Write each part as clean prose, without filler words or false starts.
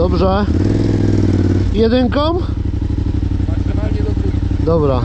Dobrze. Jedynką? Maksymalnie do dwójki. Dobra.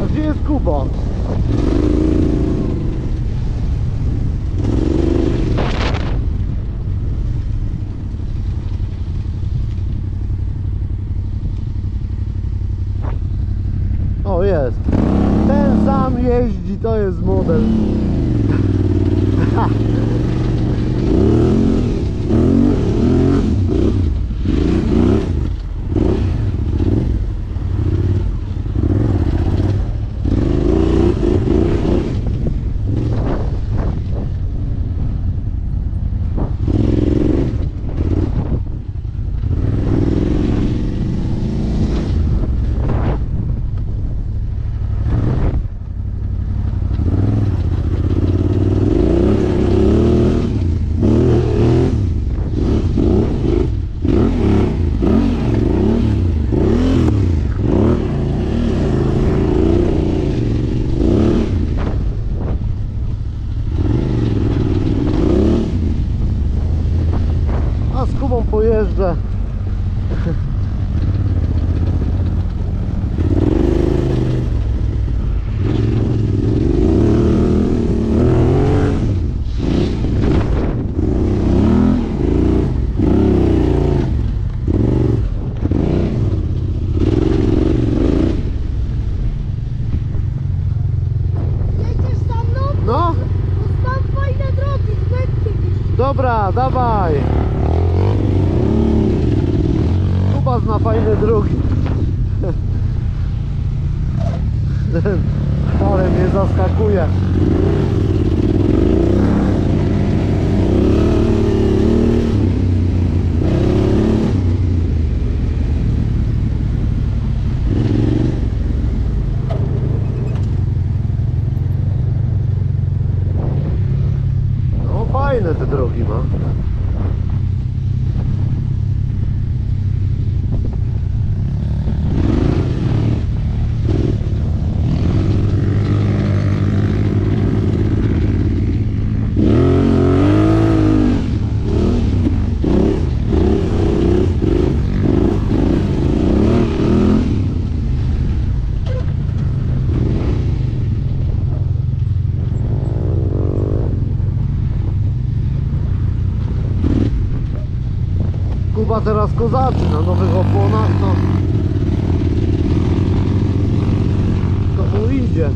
A gdzie jest Kuba? Jest. Ten sam jeździ, to jest model. Pojeżdżę. Jedziesz za mną? No. Ustaw fajne drogi, dobra, dawaj. Na fajne drogi. Ale mnie zaskakuje. No fajne te drogi ma. Kuba teraz kozaczy na nowych oponach, to mu idzie.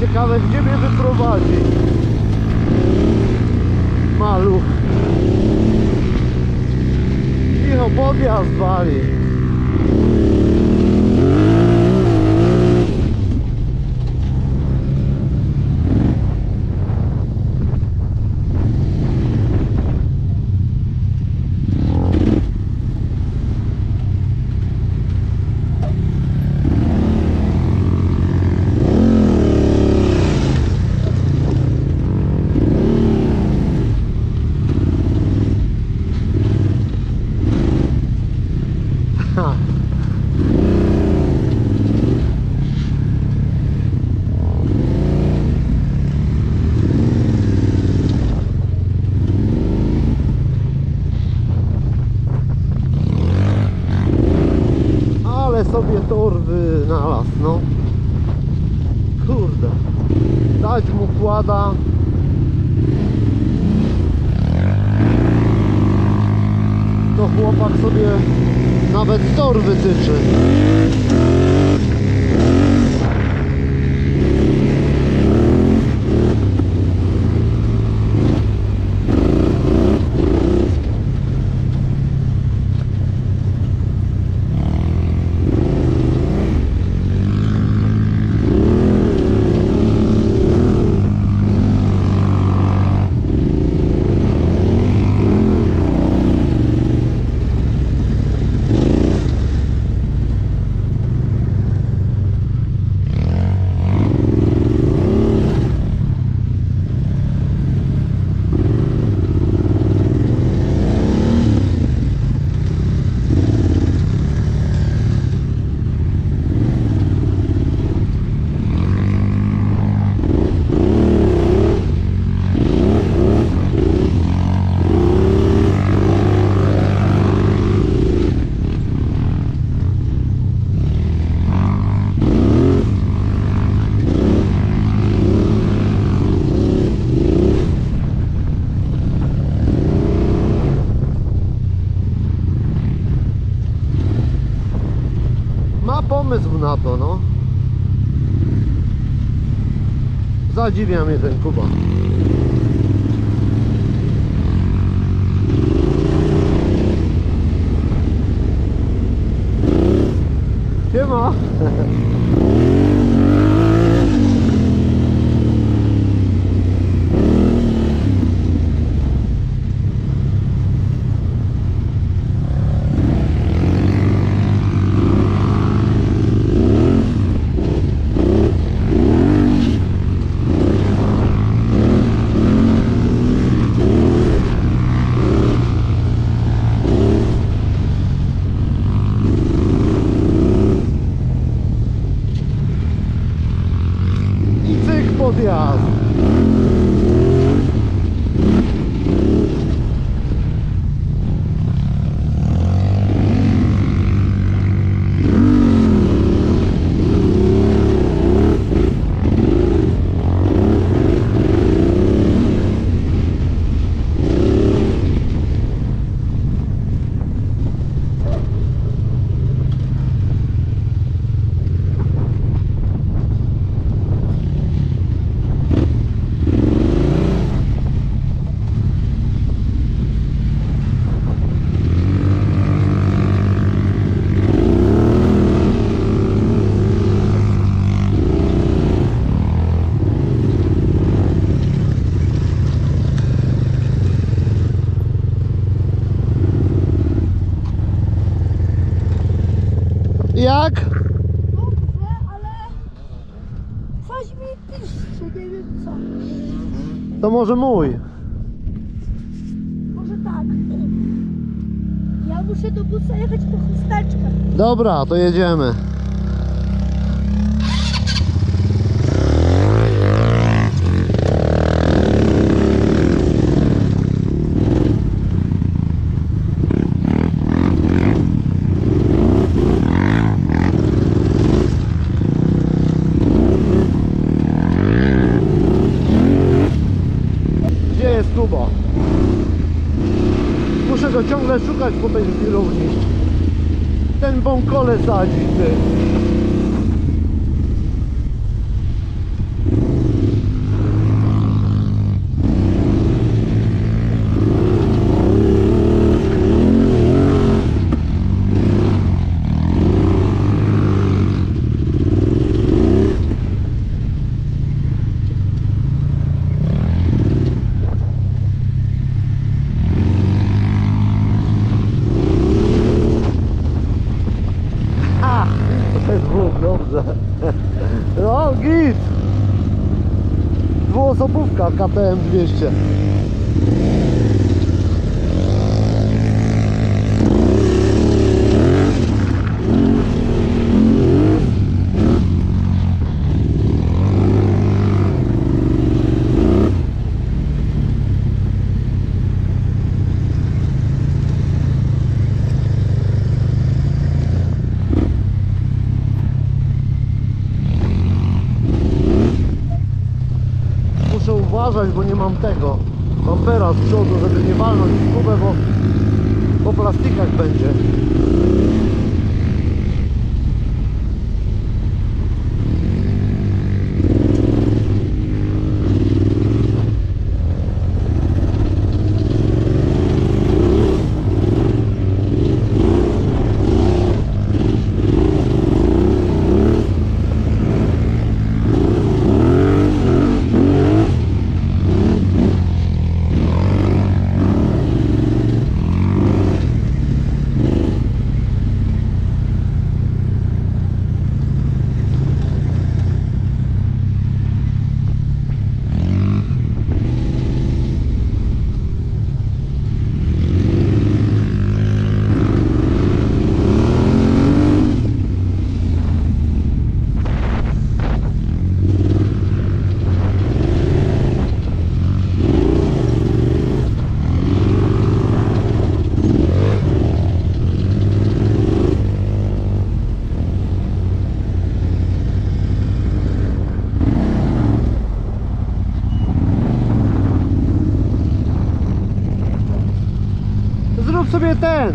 Ciekawe, gdzie mnie wyprowadzi. Maluch. Cicho, podjazd wali. Sobie torby na las, no kurde, dać mu kłada. To chłopak sobie nawet torby tyczy. pomysł na to, no. Zadziwia mnie ten Kuba. Siema. Jak? Dobrze, ale coś mi piszczy, nie wiem co. To może mój. Może tak. Ja muszę do busa jechać po chusteczkę. Dobra, to jedziemy. Kuba. Muszę go ciągle szukać po tej zbirowni. Ten bąkole sadzi, ty. No git! Dwuosobówka KTM 200. Bo nie mam tego bampera z przodu, żeby nie walnąć w Kubę, bo po plastikach będzie. Zrób sobie ten!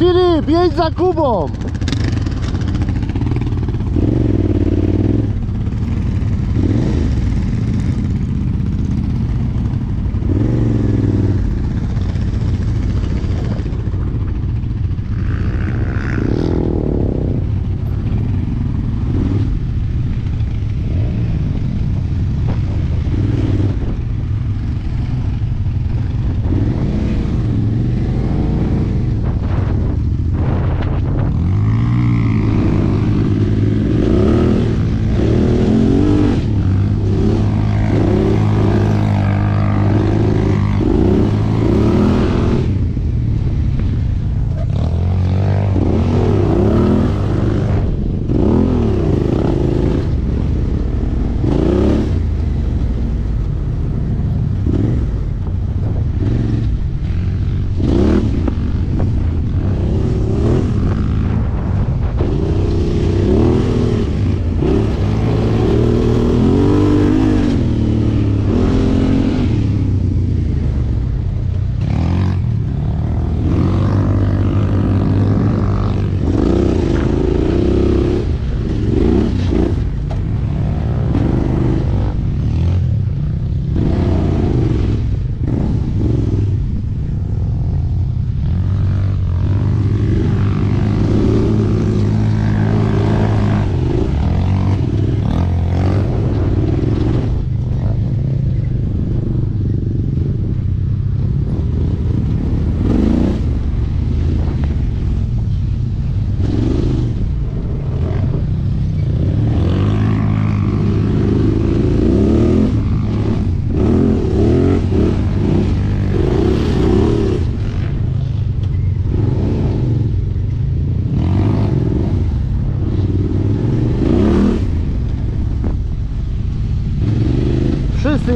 Filip, jedź za Kubą!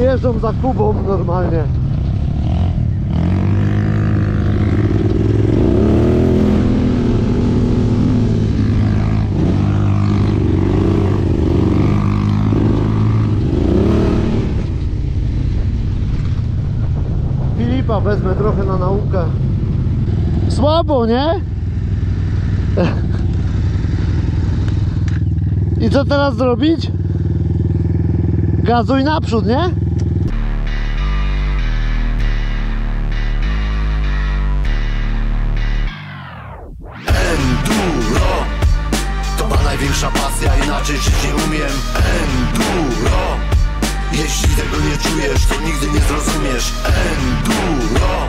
Jeżdżą za Kubą normalnie. Filipa wezmę trochę na naukę. Słabo, nie? I co teraz zrobić? Gazuj naprzód, nie? Największa pasja, inaczej żyć nie umiem. Enduro. Jeśli tego nie czujesz, to nigdy nie zrozumiesz. Enduro.